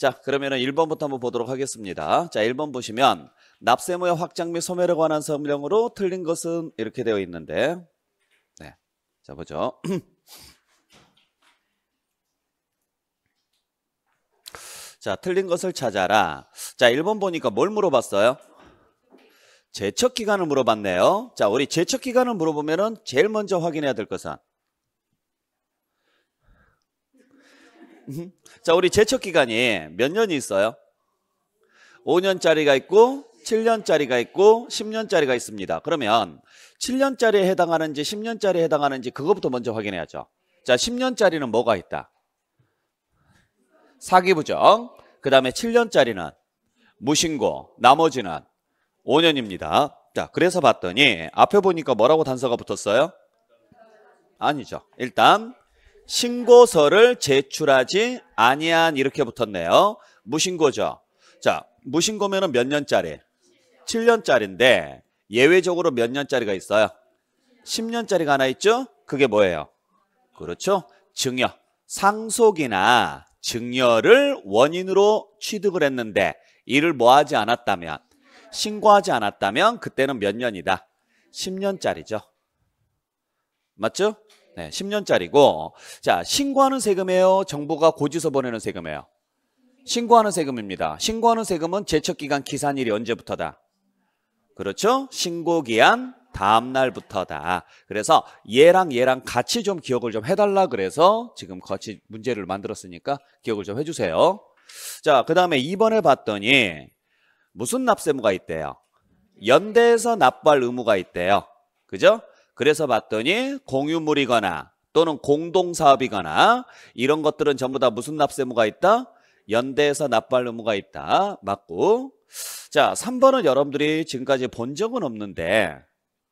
자, 그러면은 1번부터 한번 보도록 하겠습니다. 자, 1번 보시면 납세무의 확장 및 소멸에 관한 성명으로 틀린 것은 이렇게 되어 있는데, 네, 자 보죠. 자, 틀린 것을 찾아라. 자, 1번 보니까 뭘 물어봤어요? 제척기간을 물어봤네요. 자, 우리 제척기간을 물어보면은 제일 먼저 확인해야 될 것은, 자, 우리 제척기간이 몇 년이 있어요? 5년짜리가 있고 7년짜리가 있고 10년짜리가 있습니다. 그러면 7년짜리에 해당하는지 10년짜리에 해당하는지 그거부터 먼저 확인해야죠. 자, 10년짜리는 뭐가 있다? 사기부정. 그 다음에 7년짜리는 무신고, 나머지는 5년입니다. 자, 그래서 봤더니 앞에 보니까 뭐라고 단서가 붙었어요? 아니죠. 일단 신고서를 제출하지 아니한 이렇게 붙었네요. 무신고죠. 자, 무신고면은 몇 년짜리? 7년짜리인데 예외적으로 몇 년짜리가 있어요? 10년짜리가 하나 있죠? 그게 뭐예요? 그렇죠. 증여. 상속이나 증여를 원인으로 취득을 했는데 이를 뭐하지 않았다면, 신고하지 않았다면 그때는 몇 년이다? 10년짜리죠. 맞죠? 네, 10년짜리고. 자, 신고하는 세금이에요, 정부가 고지서 보내는 세금이에요? 신고하는 세금입니다. 신고하는 세금은 제척기간 기산일이 언제부터다? 그렇죠? 신고기한 다음 날부터다. 그래서 얘랑 같이 좀 기억을 좀 해달라 그래서 지금 같이 문제를 만들었으니까 기억을 좀 해주세요. 자, 그 다음에 2번에 봤더니 무슨 납세무가 있대요? 연대에서 납부할 의무가 있대요. 그죠? 그래서 봤더니 공유물이거나 또는 공동사업이거나 이런 것들은 전부 다 무슨 납세무가 있다? 연대에서 납부할 의무가 있다. 맞고. 자, 3번은 여러분들이 지금까지 본 적은 없는데,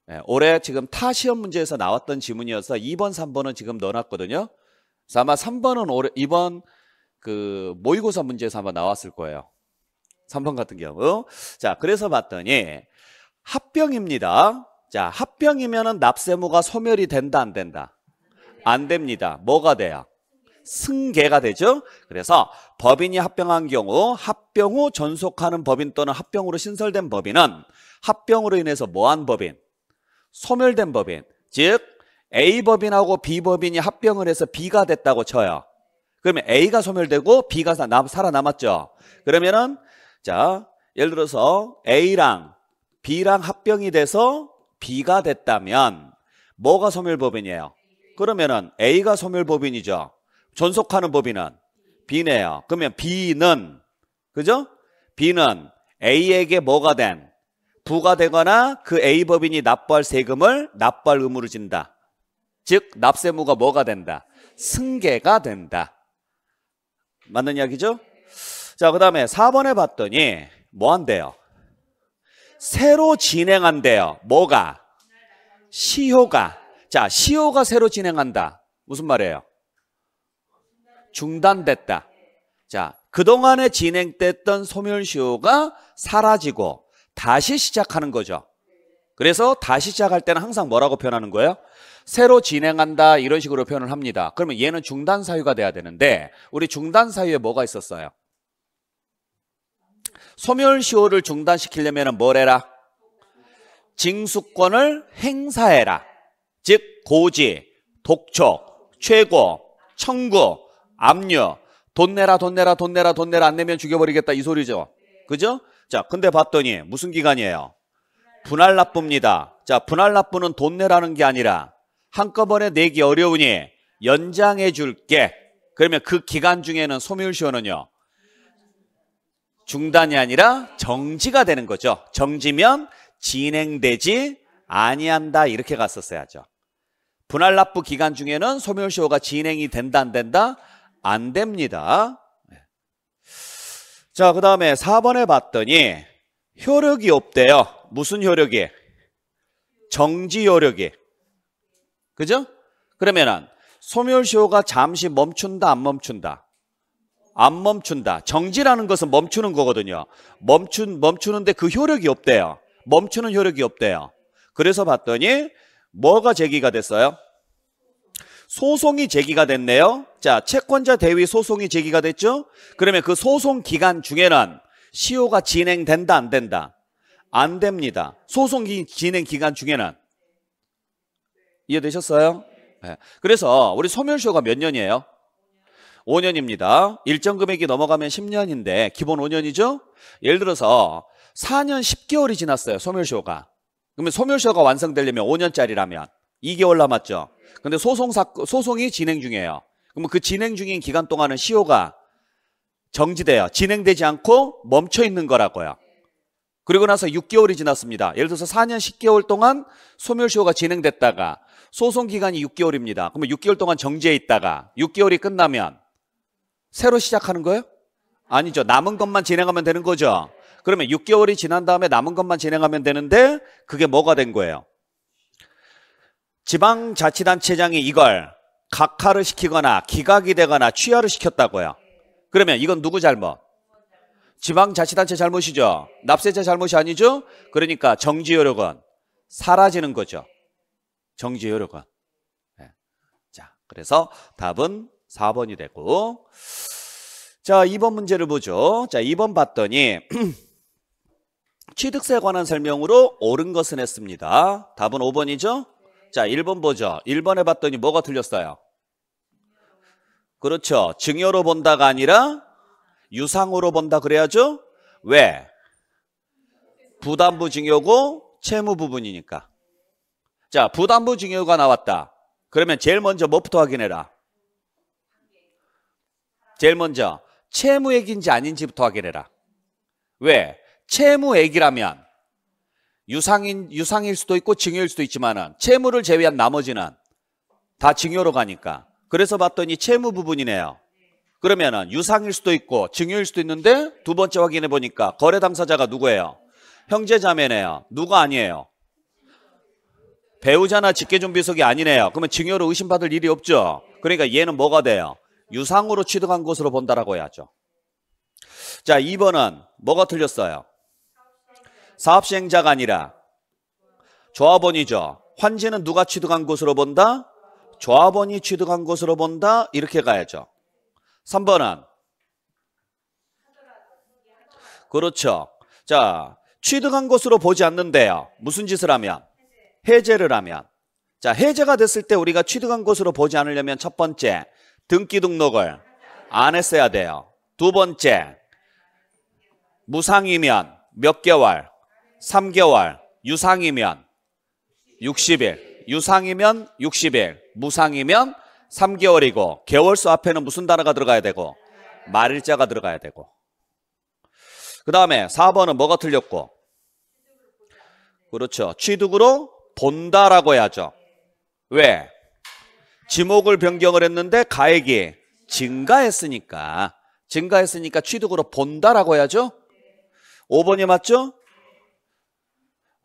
네, 올해 지금 타 시험 문제에서 나왔던 지문이어서 2번, 3번은 지금 넣어놨거든요. 그래서 아마 3번은 올해, 이번 그 모의고사 문제에서 아마 나왔을 거예요. 3번 같은 경우. 자, 그래서 봤더니 합병입니다. 자, 합병이면은 납세무가 소멸이 된다, 안 된다? 안 됩니다. 뭐가 돼요? 승계가 되죠. 그래서 법인이 합병한 경우 합병 후 존속하는 법인 또는 합병으로 신설된 법인은 합병으로 인해서 뭐한 법인? 소멸된 법인. 즉 A법인하고 B법인이 합병을 해서 B가 됐다고 쳐요. 그러면 A가 소멸되고 B가 살아남았죠. 그러면은, 자, 예를 들어서 A랑 B랑 합병이 돼서 B가 됐다면 뭐가 소멸법인이에요? 그러면은 A가 소멸법인이죠. 존속하는 법인은 B네요. 그러면 B는, 그죠? B는 A에게 뭐가 된? 부가 되거나 그 A법인이 납부할 세금을 납부할 의무를 진다. 즉 납세무가 뭐가 된다? 승계가 된다. 맞는 이야기죠? 자, 그 다음에 4번에 봤더니 뭐 한대요? 새로 진행한대요. 뭐가? 시효가. 자, 시효가 새로 진행한다. 무슨 말이에요? 중단됐다. 자, 그동안에 진행됐던 소멸시효가 사라지고 다시 시작하는 거죠. 그래서 다시 시작할 때는 항상 뭐라고 표현하는 거예요? 새로 진행한다, 이런 식으로 표현을 합니다. 그러면 얘는 중단 사유가 돼야 되는데 우리 중단 사유에 뭐가 있었어요? 소멸시효를 중단시키려면 뭘 해라? 징수권을 행사해라. 즉 고지, 독촉, 최고, 청구, 압류. 돈 내라 안 내면 죽여버리겠다 이 소리죠. 그죠? 자, 근데 봤더니 무슨 기간이에요? 분할 납부입니다. 자, 분할 납부는 돈 내라는 게 아니라 한꺼번에 내기 어려우니 연장해 줄게. 그러면 그 기간 중에는 소멸시효는요, 중단이 아니라 정지가 되는 거죠. 정지면 진행되지 아니한다 이렇게 갔었어야죠. 분할 납부 기간 중에는 소멸시효가 진행이 된다, 안 된다? 안 됩니다. 자, 그 다음에 4번에 봤더니 효력이 없대요. 무슨 효력이? 정지 효력이. 그죠? 그러면은 소멸시효가 잠시 멈춘다, 안 멈춘다? 안 멈춘다. 정지라는 것은 멈추는 거거든요. 멈추는데 그 효력이 없대요. 멈추는 효력이 없대요. 그래서 봤더니 뭐가 제기가 됐어요? 소송이 제기가 됐네요. 자, 채권자 대위 소송이 제기가 됐죠. 그러면 그 소송 기간 중에는 시효가 진행된다 안 된다? 안 됩니다. 소송 진행 기간 중에는. 이해되셨어요? 네. 그래서 우리 소멸시효가 몇 년이에요? 5년입니다. 일정 금액이 넘어가면 10년인데 기본 5년이죠. 예를 들어서 4년 10개월이 지났어요, 소멸시효가. 그러면 소멸시효가 완성되려면 5년짜리라면 2개월 남았죠. 근데 소송이 진행 중이에요. 그러면 그 진행 중인 기간 동안은 시효가 정지돼요. 진행되지 않고 멈춰 있는 거라고요. 그리고 나서 6개월이 지났습니다. 예를 들어서 4년 10개월 동안 소멸시효가 진행됐다가 소송 기간이 6개월입니다. 그러면 6개월 동안 정지해 있다가 6개월이 끝나면 새로 시작하는 거예요? 아니죠. 남은 것만 진행하면 되는 거죠. 그러면 6개월이 지난 다음에 남은 것만 진행하면 되는데 그게 뭐가 된 거예요? 지방자치단체장이 이걸 각하를 시키거나 기각이 되거나 취하를 시켰다고요. 그러면 이건 누구 잘못? 지방자치단체 잘못이죠. 납세자 잘못이 아니죠. 그러니까 정지효력은 사라지는 거죠. 정지효력은. 네. 자, 그래서 답은 4번이 되고, 자, 2번 문제를 보죠. 자, 2번 봤더니 취득세에 관한 설명으로 옳은 것은 했습니다. 답은 5번이죠. 자, 1번 보죠. 1번에 봤더니 뭐가 틀렸어요? 그렇죠. 증여로 본다가 아니라 유상으로 본다 그래야죠. 왜? 부담부 증여고 채무 부분이니까. 자, 부담부 증여가 나왔다. 그러면 제일 먼저 뭐부터 확인해라? 제일 먼저 채무액인지 아닌지부터 확인해라. 왜? 채무액이라면 유상일 수도 있고 증여일 수도 있지만은 채무를 제외한 나머지는 다 증여로 가니까. 그래서 봤더니 채무 부분이네요. 그러면은 유상일 수도 있고 증여일 수도 있는데 두 번째 확인해 보니까 거래 당사자가 누구예요? 형제자매네요. 누가 아니에요? 배우자나 직계존비속이 아니네요. 그러면 증여로 의심받을 일이 없죠. 그러니까 얘는 뭐가 돼요? 유상으로 취득한 것으로 본다라고 해야죠. 자, 2번은 뭐가 틀렸어요? 사업시행자가 아니라 조합원이죠. 환지는 누가 취득한 것으로 본다? 조합원이 취득한 것으로 본다. 이렇게 가야죠. 3번은 그렇죠. 자, 취득한 것으로 보지 않는데요. 무슨 짓을 하면? 해제를 하면. 자, 해제가 됐을 때 우리가 취득한 것으로 보지 않으려면 첫 번째, 등기 등록을 안 했어야 돼요. 두 번째, 무상이면 몇 개월? 3개월. 유상이면 60일. 유상이면 60일. 무상이면 3개월이고 개월수 앞에는 무슨 단어가 들어가야 되고? 말일자가 들어가야 되고. 그 다음에 4번은 뭐가 틀렸고? 그렇죠. 취득으로 본다라고 해야죠. 왜? 지목을 변경을 했는데 가액이 증가했으니까. 증가했으니까 취득으로 본다라고 해야죠. 5번이 맞죠?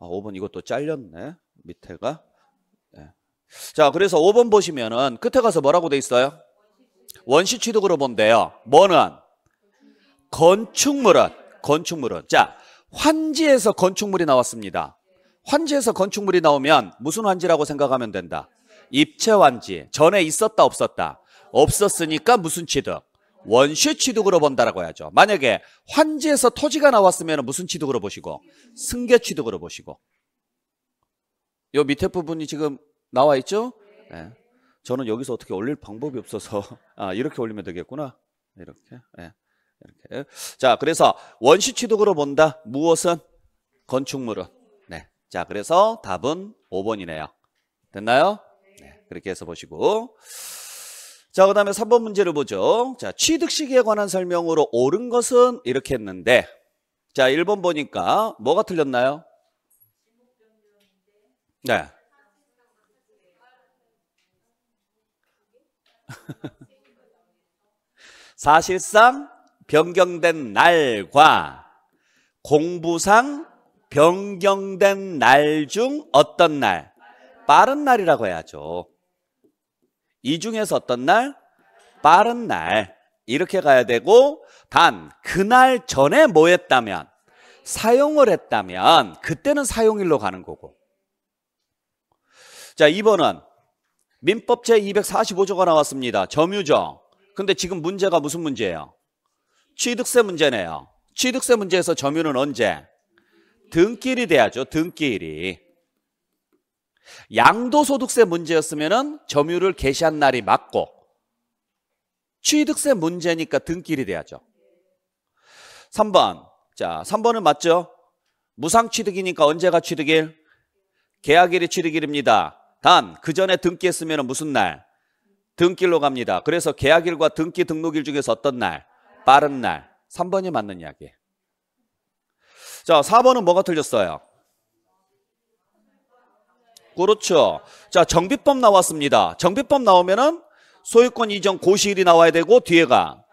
아, 5번 이것도 잘렸네, 밑에가. 네. 자, 그래서 5번 보시면은 끝에 가서 뭐라고 돼 있어요? 원시 취득으로 본대요. 뭐는? 건축물은. 건축물은. 자, 환지에서 건축물이 나왔습니다. 환지에서 건축물이 나오면 무슨 환지라고 생각하면 된다? 입체 환지. 전에 있었다 없었다? 없었으니까 무슨 취득? 원시 취득으로 본다라고 해야죠. 만약에 환지에서 토지가 나왔으면 무슨 취득으로 보시고? 승계 취득으로 보시고. 요 밑에 부분이 지금 나와 있죠? 네. 저는 여기서 어떻게 올릴 방법이 없어서. 아, 이렇게 올리면 되겠구나. 이렇게. 네. 이렇게. 자, 그래서 원시 취득으로 본다. 무엇은? 건축물은. 네. 자, 그래서 답은 5번이네요. 됐나요? 네. 그렇게 해서 보시고. 자, 그 다음에 3번 문제를 보죠. 자, 취득 시기에 관한 설명으로 옳은 것은 이렇게 했는데, 자, 1번 보니까 뭐가 틀렸나요? 네. 사실상 변경된 날과 공부상 변경된 날 중 어떤 날? 빠른 날이라고 해야죠. 이 중에서 어떤 날? 빠른 날. 이렇게 가야 되고, 단 그날 전에 뭐 했다면? 사용을 했다면 그때는 사용일로 가는 거고. 자, 2번은 민법 제245조가 나왔습니다. 점유정. 근데 지금 문제가 무슨 문제예요? 취득세 문제네요. 취득세 문제에서 점유는 언제? 등기일이 돼야죠. 등기일이. 양도소득세 문제였으면 점유를 개시한 날이 맞고, 취득세 문제니까 등기일이 돼야죠. 3번. 자, 3번은 맞죠? 무상취득이니까 언제가 취득일? 계약일이 취득일입니다. 단, 그 전에 등기했으면 무슨 날? 등기일로 갑니다. 그래서 계약일과 등기 등록일 중에서 어떤 날? 빠른 날. 3번이 맞는 이야기. 자, 4번은 뭐가 틀렸어요? 그렇죠. 자, 정비법 나왔습니다. 정비법 나오면은 소유권 이전 고시일이 나와야 되고, 뒤에가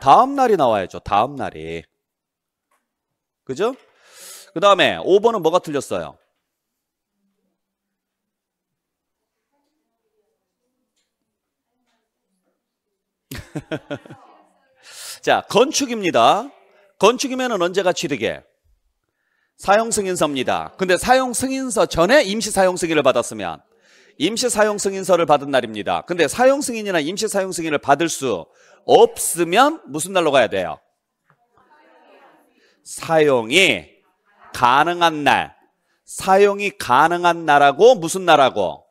다음 날이 나와야죠. 다음 날이. 그죠? 그 다음에 5번은 뭐가 틀렸어요? 자, 건축입니다. 건축이면 언제가 취득해? 사용승인서입니다. 근데 사용승인서 전에 임시사용승인을 받았으면 임시사용승인서를 받은 날입니다. 근데 사용승인이나 임시사용승인을 받을 수 없으면 무슨 날로 가야 돼요? 사용이 가능한 날. 사용이 가능한 날하고 무슨 날하고?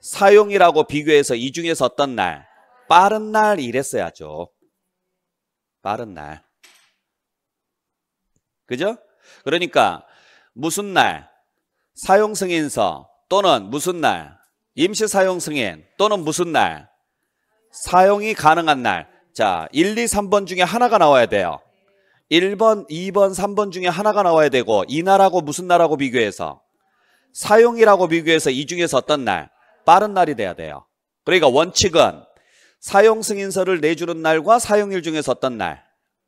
사용이라고 비교해서 이 중에서 어떤 날? 빠른 날 이랬어야죠. 빠른 날. 그죠? 그러니까 무슨 날? 사용승인서 또는 무슨 날? 임시사용승인 또는 무슨 날? 사용이 가능한 날. 자, 1, 2, 3번 중에 하나가 나와야 돼요. 1번, 2번, 3번 중에 하나가 나와야 되고, 이 날하고 무슨 날하고 비교해서? 사용이라고 비교해서 이 중에서 어떤 날? 빠른 날이 돼야 돼요. 그러니까 원칙은 사용승인서를 내주는 날과 사용일 중에서 어떤 날?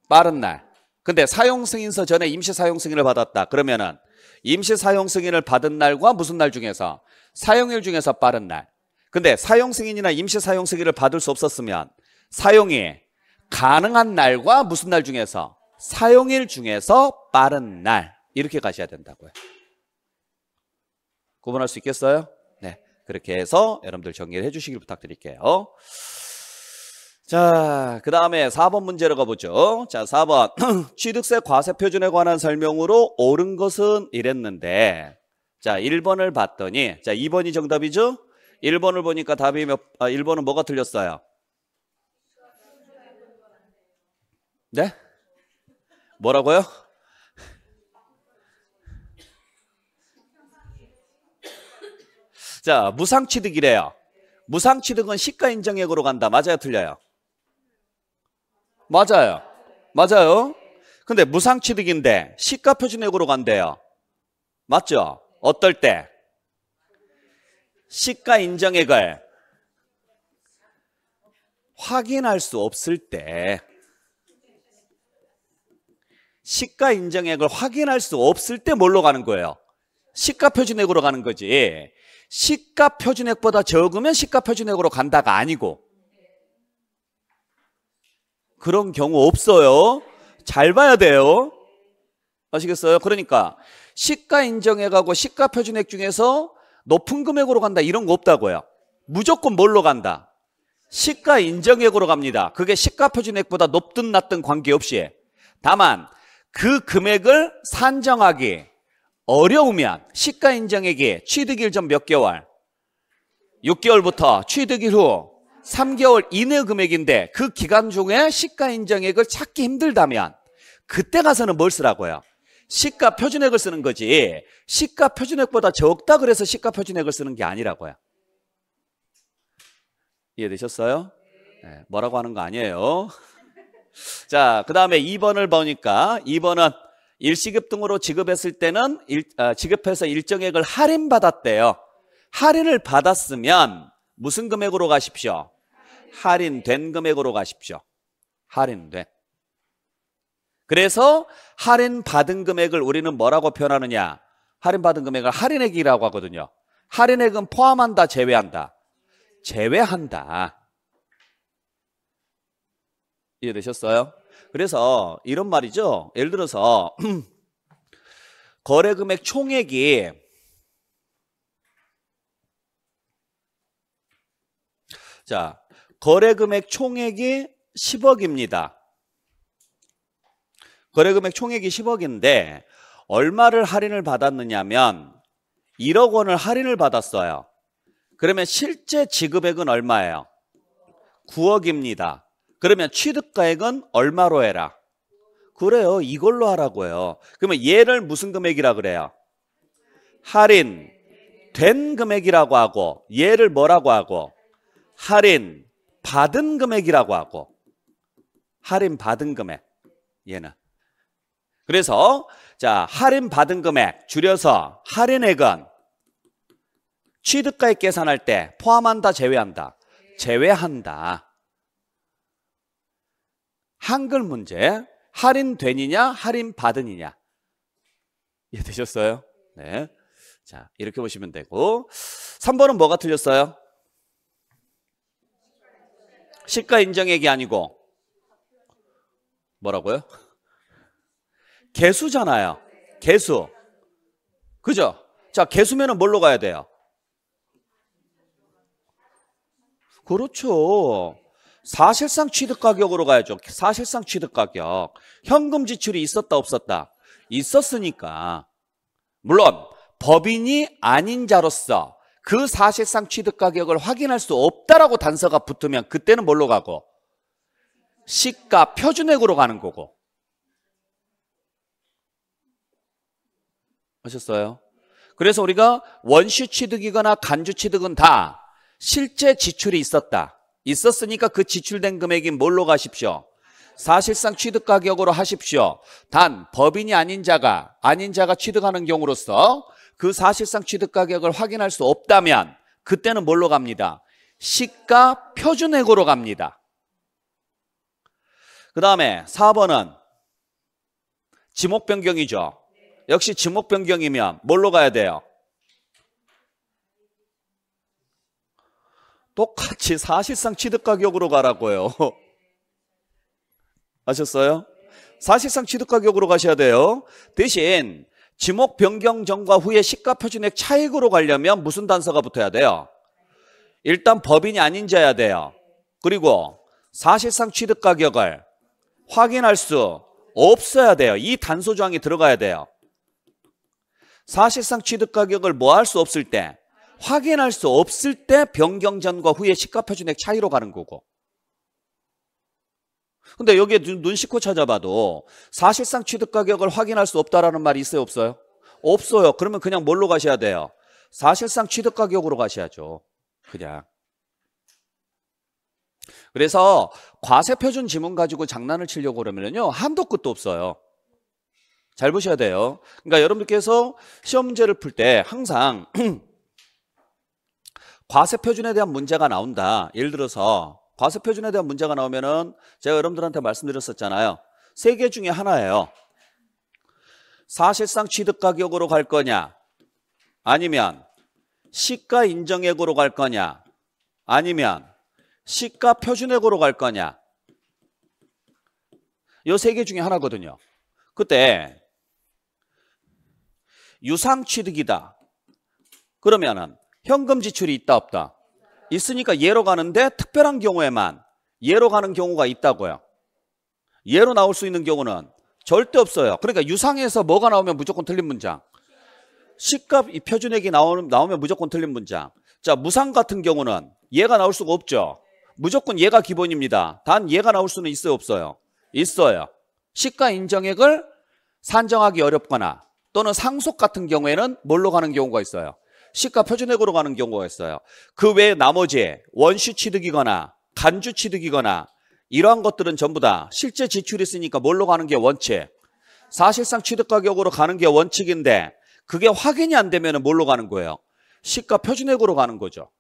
빠른 날. 근데 사용승인서 전에 임시사용승인을 받았다. 그러면은 임시사용승인을 받은 날과 무슨 날 중에서? 사용일 중에서 빠른 날. 근데 사용승인이나 임시사용승인을 받을 수 없었으면 사용이 가능한 날과 무슨 날 중에서? 사용일 중에서 빠른 날. 이렇게 가셔야 된다고요. 구분할 수 있겠어요? 네, 그렇게 해서 여러분들 정리를 해주시길 부탁드릴게요. 자, 그 다음에 4번 문제로 가보죠. 자, 4번. 취득세 과세표준에 관한 설명으로 옳은 것은 이랬는데, 자, 1번을 봤더니, 자, 2번이 정답이죠? 1번을 보니까 답이 1번은 뭐가 틀렸어요? 네? 뭐라고요? 자, 무상취득이래요. 무상취득은 시가인정액으로 간다. 맞아요, 틀려요? 맞아요. 맞아요. 근데 무상취득인데 시가표준액으로 간대요. 맞죠? 어떨 때? 시가인정액을 확인할 수 없을 때. 시가인정액을 확인할 수 없을 때 뭘로 가는 거예요? 시가표준액으로 가는 거지. 시가표준액보다 적으면 시가표준액으로 간다가 아니고. 그런 경우 없어요. 잘 봐야 돼요. 아시겠어요? 그러니까 시가인정액하고 시가표준액 중에서 높은 금액으로 간다 이런 거 없다고요. 무조건 뭘로 간다? 시가인정액으로 갑니다. 그게 시가표준액보다 높든 낮든 관계없이. 다만 그 금액을 산정하기 어려우면 시가인정액이 취득일 전 몇 개월? 6개월부터 취득일 후 3개월 이내 금액인데 그 기간 중에 시가인정액을 찾기 힘들다면 그때 가서는 뭘 쓰라고요? 시가표준액을 쓰는 거지. 시가표준액보다 적다 그래서 시가표준액을 쓰는 게 아니라고요. 이해되셨어요? 네, 뭐라고 하는 거 아니에요. 자, 그 다음에 2번을 보니까 2번은 일시급 등으로 지급했을 때는 지급해서 일정액을 할인받았대요. 할인을 받았으면 무슨 금액으로 가십시오? 할인된 금액으로 가십시오. 할인된. 그래서 할인받은 금액을 우리는 뭐라고 표현하느냐? 할인받은 금액을 할인액이라고 하거든요. 할인액은 포함한다, 제외한다? 제외한다. 이해되셨어요? 그래서 이런 말이죠. 예를 들어서 거래금액 총액이 자, 거래금액 총액이 10억입니다. 거래금액 총액이 10억인데 얼마를 할인을 받았느냐면 1억 원을 할인을 받았어요. 그러면 실제 지급액은 얼마예요? 9억입니다. 그러면 취득가액은 얼마로 해라? 그래요, 이걸로 하라고요. 그러면 얘를 무슨 금액이라 그래요? 할인 된 금액이라고 하고, 얘를 뭐라고 하고? 할인 받은 금액이라고 하고. 할인 받은 금액, 얘는. 그래서 자, 할인 받은 금액 줄여서 할인액은 취득가액 계산할 때 포함한다, 제외한다? 제외한다. 한글 문제, 할인되느냐 할인받으느냐, 이해되셨어요? 네. 자, 이렇게 보시면 되고, 3번은 뭐가 틀렸어요? 시가 인정액이 아니고 뭐라고요? 개수잖아요. 개수, 그죠? 자, 개수면은 뭘로 가야 돼요? 그렇죠, 사실상 취득가격으로 가야죠. 사실상 취득가격. 현금 지출이 있었다 없었다? 있었으니까. 물론 법인이 아닌 자로서 그 사실상 취득가격을 확인할 수 없다라고 단서가 붙으면 그때는 뭘로 가고? 시가 표준액으로 가는 거고. 아셨어요? 그래서 우리가 원시 취득이거나 간주 취득은 다 실제 지출이 있었다, 있었으니까 그 지출된 금액이 뭘로 가십시오? 사실상 취득가격으로 하십시오. 단 법인이 아닌 자가 취득하는 경우로서 그 사실상 취득가격을 확인할 수 없다면 그때는 뭘로 갑니다? 시가 표준액으로 갑니다. 그 다음에 4번은 지목변경이죠. 역시 지목변경이면 뭘로 가야 돼요? 똑같이 사실상 취득가격으로 가라고요. 아셨어요? 사실상 취득가격으로 가셔야 돼요. 대신 지목 변경 전과 후에 시가표준액 차익으로 가려면 무슨 단서가 붙어야 돼요? 일단 법인이 아닌 자야 돼요. 그리고 사실상 취득가격을 확인할 수 없어야 돼요. 이 단서 조항이 들어가야 돼요. 사실상 취득가격을 뭐 할 수 없을 때, 확인할 수 없을 때 변경 전과 후에 시가표준액 차이로 가는 거고. 근데 여기에 눈 씻고 찾아봐도 사실상 취득가격을 확인할 수 없다라는 말이 있어요, 없어요? 없어요. 그러면 그냥 뭘로 가셔야 돼요? 사실상 취득가격으로 가셔야죠, 그냥. 그래서 과세표준 지문 가지고 장난을 치려고 그러면요, 한도 끝도 없어요. 잘 보셔야 돼요. 그러니까 여러분들께서 시험 문제를 풀 때 항상 과세표준에 대한 문제가 나온다, 예를 들어서 과세표준에 대한 문제가 나오면은, 제가 여러분들한테 말씀드렸었잖아요. 세 개 중에 하나예요. 사실상 취득가격으로 갈 거냐, 아니면 시가 인정액으로 갈 거냐, 아니면 시가 표준액으로 갈 거냐. 요 세 개 중에 하나거든요. 그때 유상 취득이다 그러면은 현금 지출이 있다 없다? 있으니까 예로 가는데, 특별한 경우에만 예로 가는 경우가 있다고요. 예로 나올 수 있는 경우는 절대 없어요. 그러니까 유상에서 뭐가 나오면 무조건 틀린 문장, 시값 표준액이 나오면 무조건 틀린 문장. 자, 무상 같은 경우는 예가 나올 수가 없죠. 무조건 예가 기본입니다. 단 예가 나올 수는 있어요, 없어요? 있어요. 시가 인정액을 산정하기 어렵거나, 또는 상속 같은 경우에는 뭘로 가는 경우가 있어요? 시가 표준액으로 가는 경우가 있어요. 그 외에 나머지 원시 취득이거나 간주 취득이거나 이러한 것들은 전부 다 실제 지출이 있으니까 뭘로 가는 게 원칙? 사실상 취득가격으로 가는 게 원칙인데, 그게 확인이 안 되면 뭘로 가는 거예요? 시가 표준액으로 가는 거죠.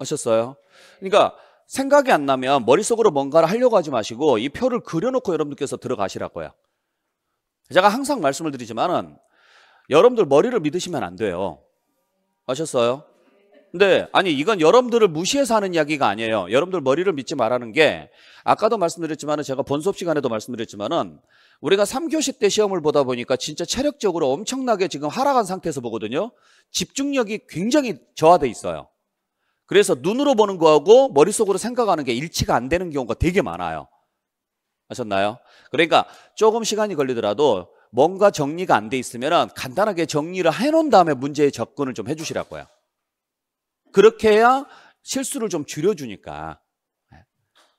아셨어요? 그러니까 생각이 안 나면 머릿속으로 뭔가를 하려고 하지 마시고 이 표를 그려놓고 여러분들께서 들어가시라고요. 제가 항상 말씀을 드리지만은 여러분들 머리를 믿으시면 안 돼요. 아셨어요? 근데 아니, 이건 여러분들을 무시해서 하는 이야기가 아니에요. 여러분들 머리를 믿지 말라는 게, 아까도 말씀드렸지만, 제가 본수업 시간에도 말씀드렸지만, 우리가 3교시 때 시험을 보다 보니까 진짜 체력적으로 엄청나게 지금 하락한 상태에서 보거든요. 집중력이 굉장히 저하돼 있어요. 그래서 눈으로 보는 거하고 머릿속으로 생각하는 게 일치가 안 되는 경우가 되게 많아요. 아셨나요? 그러니까 조금 시간이 걸리더라도 뭔가 정리가 안 돼 있으면 간단하게 정리를 해놓은 다음에 문제에 접근을 좀 해주시라고요. 그렇게 해야 실수를 좀 줄여주니까.